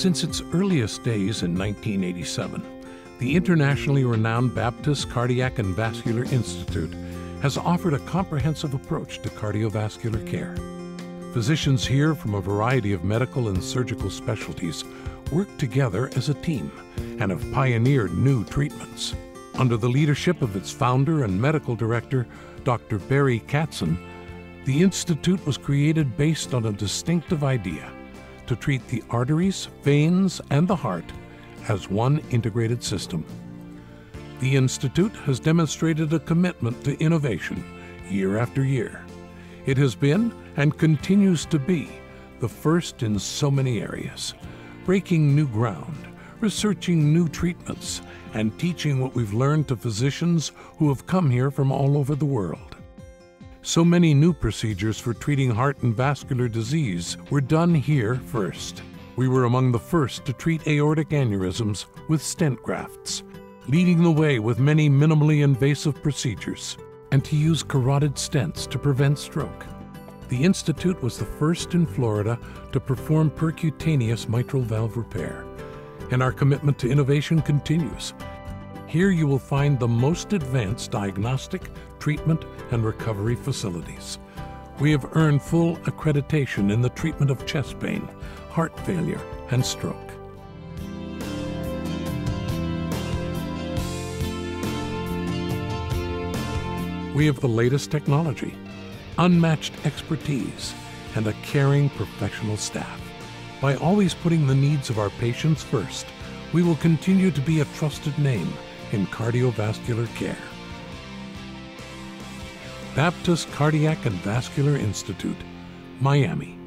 Since its earliest days in 1987, the internationally renowned Baptist Cardiac and Vascular Institute has offered a comprehensive approach to cardiovascular care. Physicians here from a variety of medical and surgical specialties work together as a team and have pioneered new treatments. Under the leadership of its founder and medical director, Dr. Barry Katzen, the Institute was created based on a distinctive idea to treat the arteries, veins, and the heart as one integrated system. The Institute has demonstrated a commitment to innovation year after year. It has been, and continues to be, the first in so many areas, breaking new ground, researching new treatments, and teaching what we've learned to physicians who have come here from all over the world. So many new procedures for treating heart and vascular disease were done here first. We were among the first to treat aortic aneurysms with stent grafts, leading the way with many minimally invasive procedures, and to use carotid stents to prevent stroke. The Institute was the first in Florida to perform percutaneous mitral valve repair, and our commitment to innovation continues. Here you will find the most advanced diagnostic, treatment, and recovery facilities. We have earned full accreditation in the treatment of chest pain, heart failure, and stroke. We have the latest technology, unmatched expertise, and a caring professional staff. By always putting the needs of our patients first, we will continue to be a trusted name in cardiovascular care. Baptist Cardiac and Vascular Institute, Miami.